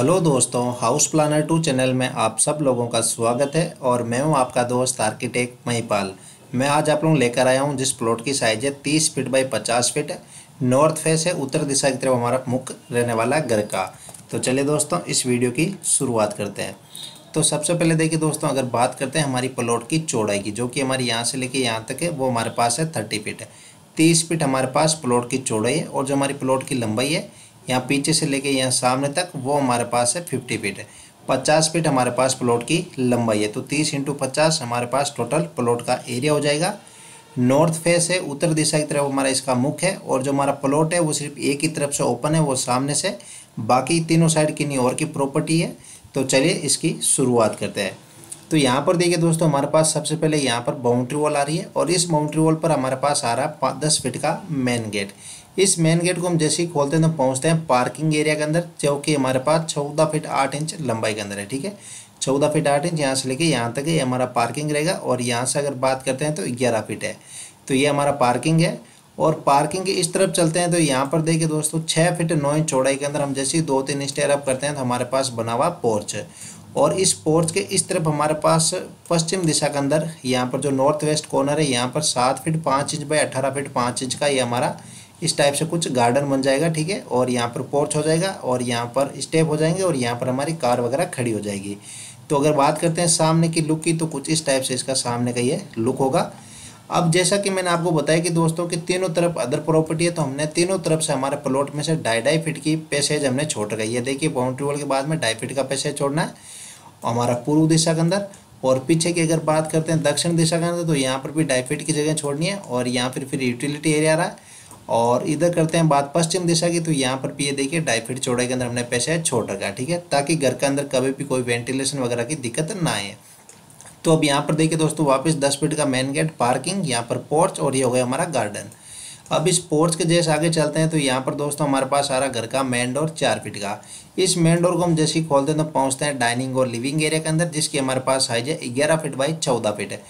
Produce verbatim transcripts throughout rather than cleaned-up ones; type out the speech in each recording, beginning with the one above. Hello दोस्तों, house planner to channel में आप सब लोगों का स्वागत है और मैं हूं आपका दोस्त आर्किटेक्ट महिपाल। मैं आज आप लोग लेकर आया हूं जिस प्लॉट की साइज है तीस फीट बाई पचास फीट, नॉर्थ फेस है, उत्तर दिशा की तरफ हमारा मुख रहने वाला घर का। तो चलिए दोस्तों, इस वीडियो की शुरुआत करते हैं। तो सबसे पहले देखिए दोस्तों, अगर बात करते हैं हमारी प्लॉट की चौड़ाई की, जो कि हमारी यहाँ से लेके यहाँ तक है, वो हमारे पास है तीस फीट है। तीस फीट हमारे पास प्लॉट की चौड़ाई है और जो हमारी प्लॉट की लंबाई है यहाँ पीछे से लेके यहाँ सामने तक, वो हमारे पास है पचास फीट है। पचास फीट हमारे पास प्लॉट की लंबाई है। तो तीस इंटू पचास हमारे पास टोटल प्लॉट का एरिया हो जाएगा। नॉर्थ फेस है, उत्तर दिशा की तरफ हमारा इसका मुख है और जो हमारा प्लॉट है वो सिर्फ एक ही तरफ से ओपन है, वो सामने से, बाकी तीनों साइड किन्हीं और की प्रॉपर्टी है। तो चलिए इसकी शुरुआत करते हैं। तो यहाँ पर देखिए दोस्तों, हमारे पास सबसे पहले यहाँ पर बाउंड्री वॉल आ रही है और इस बाउंड्री वॉल पर हमारे पास आ रहा है दस फीट का मेन गेट। इस मेन गेट को हम जैसे ही खोलते हैं तो पहुँचते हैं पार्किंग एरिया के अंदर, जो कि हमारे पास चौदह फीट आठ इंच लंबाई के अंदर है। ठीक है, चौदह फीट आठ इंच यहाँ से लेके यहाँ तक ये हमारा पार्किंग रहेगा और यहाँ से अगर बात करते हैं तो ग्यारह फीट है। तो ये हमारा पार्किंग है और पार्किंग के इस तरफ चलते हैं तो यहाँ पर देखिए दोस्तों, छः फीट नौ इंच चौड़ाई के अंदर हम जैसे ही दो तीन स्टेयर अप करते हैं तो हमारे पास बना हुआ पोर्च है और इस पोर्च के इस तरफ हमारे पास पश्चिम दिशा के अंदर यहाँ पर जो नॉर्थ वेस्ट कॉर्नर है, यहाँ पर सात फीट पाँच इंच बाई अट्ठारह फीट पाँच इंच का ये हमारा इस टाइप से कुछ गार्डन बन जाएगा। ठीक है, और यहाँ पर पोर्च हो जाएगा और यहाँ पर स्टेप हो जाएंगे और यहाँ पर हमारी कार वगैरह खड़ी हो जाएगी। तो अगर बात करते हैं सामने की लुक की, तो कुछ इस टाइप से इसका सामने का ये लुक होगा। अब जैसा कि मैंने आपको बताया कि दोस्तों कि तीनों तरफ अदर प्रॉपर्टी है, तो हमने तीनों तरफ से हमारे प्लॉट में से ढाई ढाई फीट की पैसेज हमने छोड़ गई है। देखिए, बाउंड्री वॉल के बाद में ढाई फीट का पैसेज छोड़ना है हमारा पूर्व दिशा के अंदर। और पीछे की अगर बात करते हैं दक्षिण दिशा के अंदर, तो यहाँ पर भी ढाई फीट की जगह छोड़नी है और यहाँ पर फिर यूटिलिटी एरिया रहा है। और इधर करते हैं बात पश्चिम दिशा की, तो यहाँ पर भी ये देखिए ढाई फीट चौड़ाई के अंदर हमने पैसेज छोड़ रखा है। ठीक है, ताकि घर के अंदर कभी भी कोई वेंटिलेशन वगैरह की दिक्कत ना आए। तो अब यहाँ पर देखिए दोस्तों, वापस दस फीट का मेन गेट, पार्किंग, यहाँ पर पोर्च और ये हो गया हमारा गार्डन। अब इस पोर्च के जैसे आगे चलते हैं तो यहाँ पर दोस्तों हमारे पास आ रहा घर का मेन डोर चार फीट का। इस मेन डोर को हम जैसे ही खोलते हैं तो पहुँचते हैं डाइनिंग और लिविंग एरिया के अंदर, जिसकी हमारे पास साइज है ग्यारह फीट बाई चौदह फीट है।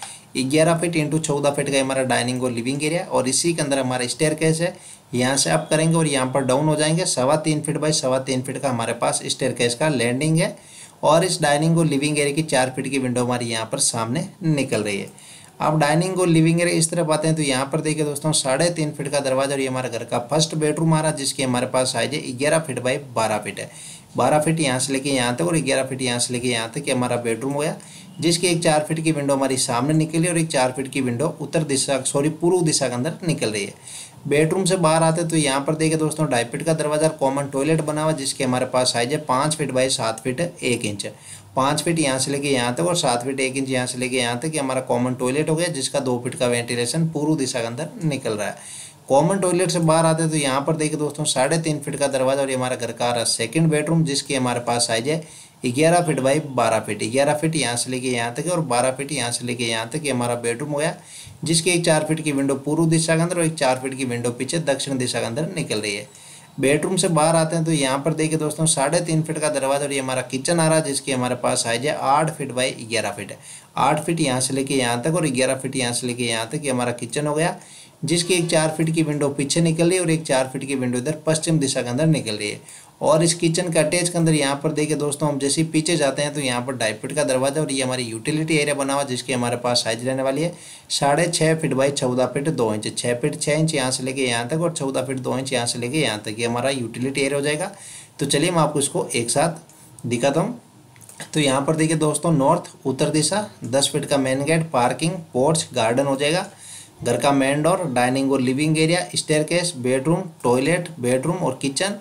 ग्यारह फीट इंटू चौदह फीट का हमारा डाइनिंग और लिविंग एरिया और इसी के अंदर हमारा स्टेयरकेस है। यहाँ से अप करेंगे और यहाँ पर डाउन हो जाएंगे। सवा तीन फीट बाई सवा तीन फीट का हमारे पास स्टेयरकेस का लैंडिंग है और इस डाइनिंग और लिविंग एरिया की चार फीट की विंडो हमारी यहाँ पर सामने निकल रही है। अब डाइनिंग और लिविंग एरिया इस तरफ आते हैं तो यहाँ पर देखिए दोस्तों, साढ़े तीन फीट का दरवाजा और ये हमारा घर का फर्स्ट बेडरूम आ रहा, जिसकी हमारे पास साइज है ग्यारह फीट बाई बारह फीट है। बारह फीट यहाँ से लेके यहाँ तक और ग्यारह फीट यहाँ से लेके यहाँ तक हमारा बेडरूम हो गया, जिसकी एक चार फीट की विंडो हमारी सामने निकली और एक चार फीट की विंडो उत्तर दिशा सॉरी पूर्व दिशा के अंदर निकल रही है। बेडरूम से बाहर आते तो यहाँ पर देखिए दोस्तों, ढाई फीट का दरवाजा, कॉमन टॉयलेट बना हुआ, जिसके हमारे पास साइज है पाँच फीट बाई सात फीट एक इंच। पाँच फीट यहाँ से लेके यहाँ तक और सात फीट एक इंच यहाँ से लेके यहाँ तक हमारा कॉमन टॉयलेट हो गया, जिसका दो फीट का वेंटिलेशन पूर्व दिशा के अंदर निकल रहा है। कॉमन टॉयलेट से बाहर आते तो यहाँ पर देखिए दोस्तों, साढ़े तीन फीट का दरवाजा और ये हमारा घर का आ रहा सेकेंड बेडरूम, जिसकी हमारे पास साइज है ग्यारह फीट बाई बारह फीट। ग्यारह फीट यहाँ से लेके यहाँ तक और बारह फीट यहाँ से लेके यहाँ तक ये हमारा बेडरूम हो गया, जिसकी एक चार फीट की विंडो पूर्व दिशा के अंदर और एक चार फीट की विंडो पीछे दक्षिण दिशा के अंदर निकल रही है। बेडरूम से बाहर आते हैं तो यहाँ पर देखिए दोस्तों, साढ़े तीन फीट का दरवाजा और ये हमारा किचन आ रहा, जिसकी हमारे पास साइज है आठ फीट बाई ग्यारह फीट है। आठ फीट यहाँ से लेके यहाँ तक और ग्यारह फीट यहाँ से लेके यहाँ तक ये हमारा किचन हो गया, जिसकी एक चार फीट की विंडो पीछे निकल रही है और एक चार फीट की विंडो इधर पश्चिम दिशा के अंदर निकल रही है। और इस किचन का अटैच के अंदर यहाँ पर देखिए दोस्तों, हम जैसे पीछे जाते हैं तो यहाँ पर ढाई फीट का दरवाजा और ये हमारी यूटिलिटी एरिया बना हुआ, जिसकी हमारे पास साइज रहने वाली है साढ़े छः फीट बाई चौदह फीट दो इंच। छः फीट छः इंच यहाँ से लेके यहाँ तक और चौदह फीट दो इंच यहाँ से लेके यहाँ तक ये हमारा यूटिलिटी एरिया हो जाएगा। तो चलिए मैं आपको इसको एक साथ दिखाता हूँ। तो यहाँ पर देखिए दोस्तों, नॉर्थ, उत्तर दिशा, दस फीट का main gate, parking, porch, garden हो जाएगा, घर का मेन डोर, डाइनिंग और living area, staircase, bedroom, toilet, bedroom और किचन,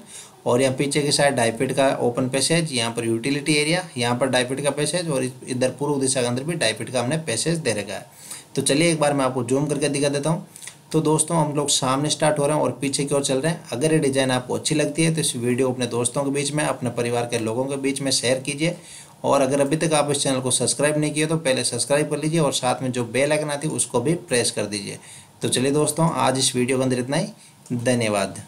और यहाँ पीछे की साइड ढाई फीट का ओपन पैसेज, यहाँ पर यूटिलिटी एरिया, यहाँ पर ढाई फीट का पैसेज और इधर पूर्व दिशा के अंदर भी ढाई फीट का हमने पैसेज दे रखा है। तो चलिए एक बार मैं आपको जूम करके दिखा देता हूँ। तो दोस्तों, हम लोग सामने स्टार्ट हो रहे हैं और पीछे की ओर चल रहे हैं। अगर ये डिज़ाइन आपको अच्छी लगती है तो इस वीडियो को अपने दोस्तों के बीच में, अपने परिवार के लोगों के बीच में शेयर कीजिए और अगर अभी तक आप इस चैनल को सब्सक्राइब नहीं किया तो पहले सब्सक्राइब कर लीजिए और साथ में जो बेल आइकन आती है उसको भी प्रेस कर दीजिए। तो चलिए दोस्तों, आज इस वीडियो के अंदर इतना ही। धन्यवाद।